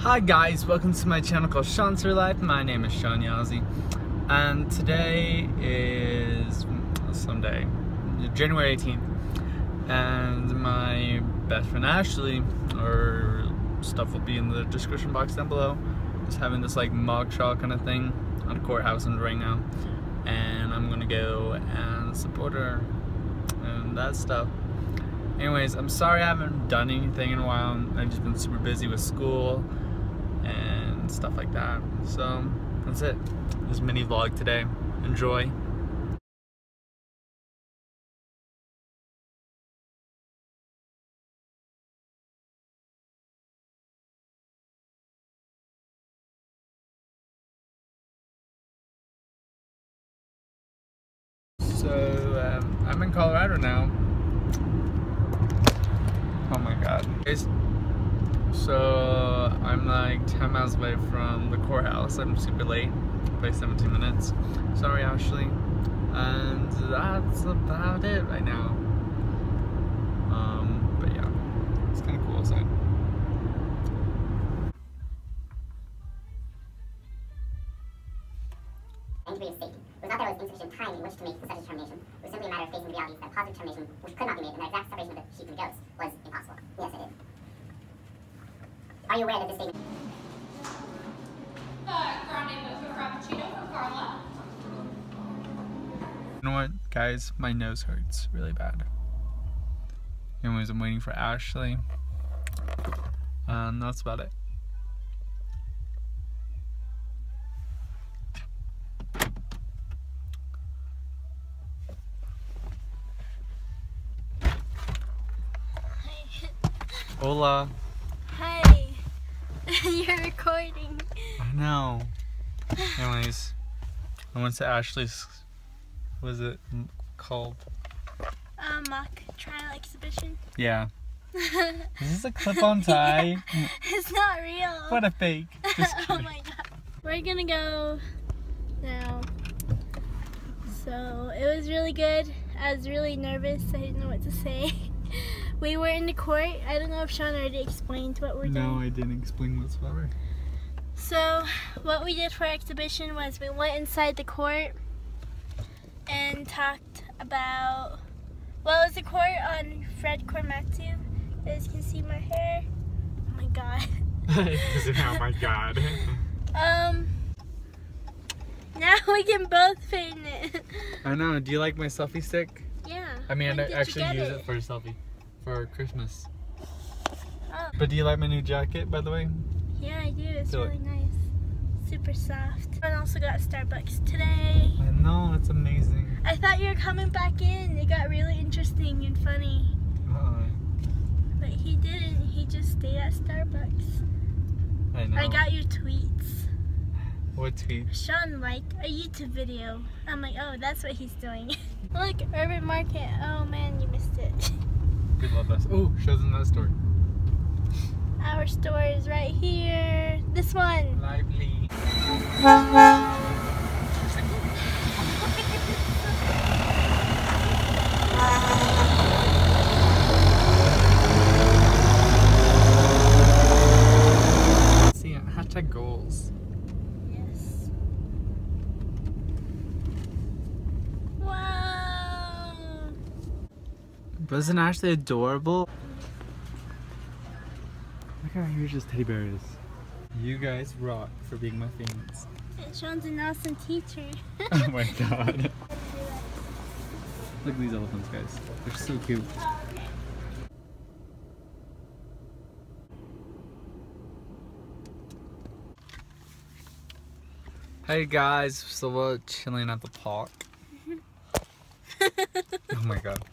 Hi guys, welcome to my channel called Sean's Real Life. My name is Sean Yazzie, and today is Sunday, January 18th, and my best friend Ashley, her stuff will be in the description box down below, is having this like mug shot kind of thing on a courthouse right now, and I'm gonna go and support her and that stuff. Anyways, I'm sorry I haven't done anything in a while. I've just been super busy with school and stuff like that. So that's it. This mini vlog today. Enjoy. So I'm in Colorado now. Oh my god. So I'm like 10 miles away from the courthouse. I'm super late by 17 minutes. Sorry, Ashley. And that's about it right now. But yeah, it's kind of cool outside. Degree of safety. It was not that it was insufficient time in which to make such a determination. It was simply a matter of facing realities that positive determination, which could not be made, and that exact separation of the sheep and goats was impossible. Yes, I did. Are you aware that this statement? You know what, guys? My nose hurts really bad. Anyways, I'm waiting for Ashley. That's about it. Hola. Hi. You're recording. I know. Anyways, I went to Ashley's, what is it called? Mock trial exhibition. Yeah. Is this a clip-on tie? Yeah. It's not real. What a fake. Just kidding. Oh my god. We're gonna go now. So, it was really good. I was really nervous. I didn't know what to say. We were in the court. I don't know if Sean already explained what we're doing. No, I didn't explain whatsoever. So, what we did for our exhibition was we went inside the court and talked about, well, it was a court on Fred Korematsu. As you can see my hair. Oh my god. Oh my god. Now we can both paint it. I know. Do you like my selfie stick? Yeah. I mean, I actually use it for a selfie. For Christmas. Oh. But do you like my new jacket, by the way? Yeah, I do. It's really nice. Super soft. And also got Starbucks today. I know, it's amazing. I thought you were coming back in. It got really interesting and funny. But he didn't. He just stayed at Starbucks. I know. I got your tweets. What tweet? Sean liked a YouTube video. I'm like, oh, that's what he's doing. Look, Urban Market. Oh man, you missed it. We love that. Oh, shows in that store. Our store is right here. This one. Lively. See, hashtag goals. Yes. Wow. Wasn't Ashley adorable? Look how huge this teddy bear is. You guys rock for being my fans. Sean's an awesome teacher. Oh my god. Look at these elephants, guys. They're so cute. Hey guys, so we're chilling at the park. Oh my god.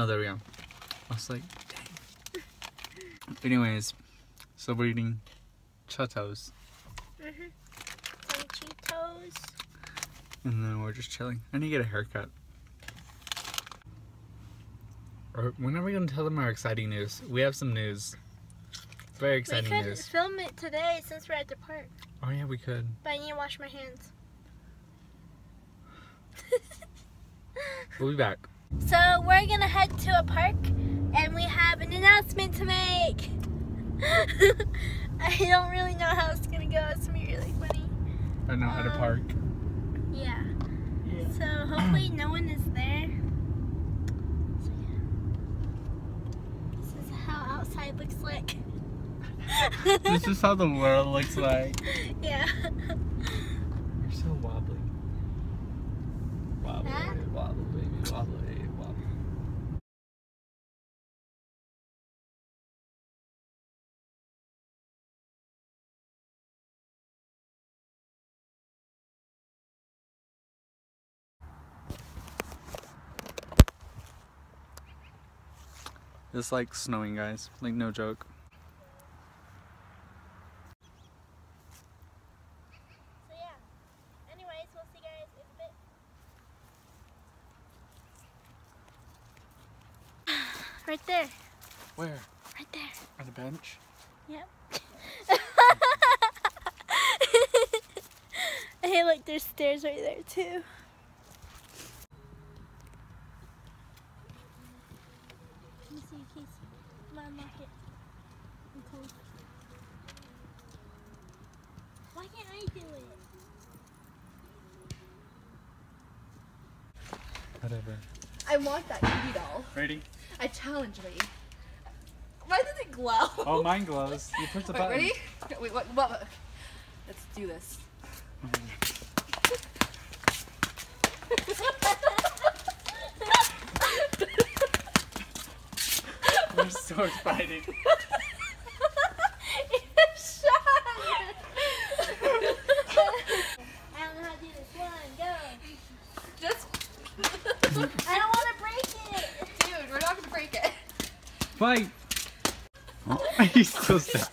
Oh, there we go. I was like, dang. Anyways, so we're eating Cheetos. Some Cheetos. And then we're just chilling. I need to get a haircut. When are we going to tell them our exciting news? We have some news. Very exciting news. We could film it today since we're at the park. Oh yeah, we could. But I need to wash my hands. We'll be back. So we're gonna head to a park and we have an announcement to make. I don't really know how it's gonna go. It's gonna be really funny. I know how to park. Yeah. So hopefully no one is there. So yeah. This is how outside looks like. This is how the world looks like. Yeah. You're so wobbly. Wobbly, huh? Wobbly, baby, wobbly, wobbly. It's like snowing, guys. Like, no joke. So yeah. Anyways, we'll see you guys in a bit. Right there. Where? Right there. On the bench? Yep. Hey, look, there's stairs right there too. Why can't I do it? Whatever. I want that kitty doll. Ready? I challenge me. Why does it glow? Oh, mine glows. You push the button. Ready? No, wait, what? Let's do this. We're sword fighting. Bye. Oh, he's so sad.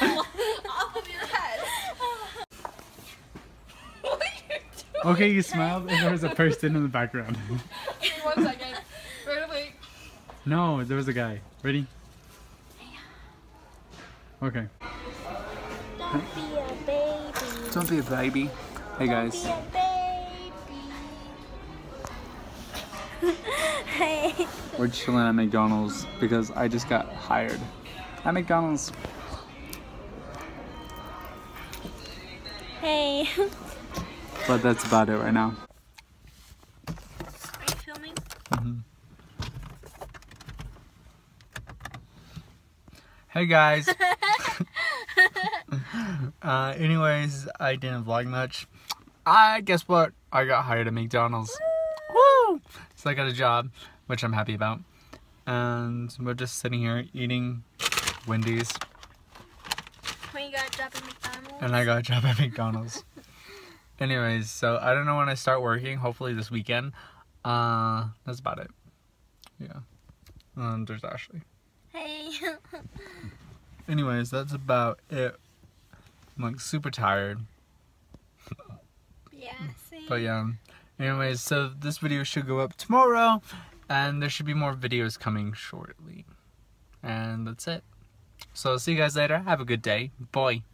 Off of your head. What are you doing? Okay, you smiled and there was a person in the background. Give me 1 second. Right away. No, there was a guy. Ready? Okay. Don't be a baby. Don't be a baby. Hey guys. Don't be a baby. Hey. We're chilling at McDonald's because I just got hired at McDonald's. Hey. But that's about it right now. Are you filming? Mm-hmm. Hey guys. Anyways, I didn't vlog much. Guess what? I got hired at McDonald's. Woo! So I got a job, which I'm happy about. And we're just sitting here eating Wendy's. When you got a job at McDonald's? And I got a job at McDonald's. Anyways, so I don't know when I start working. Hopefully this weekend. That's about it. Yeah. And there's Ashley. Hey. Anyways, that's about it. I'm like super tired. Yeah, same. But yeah. Anyways, so this video should go up tomorrow. And there should be more videos coming shortly. And that's it. So, see you guys later. Have a good day. Bye.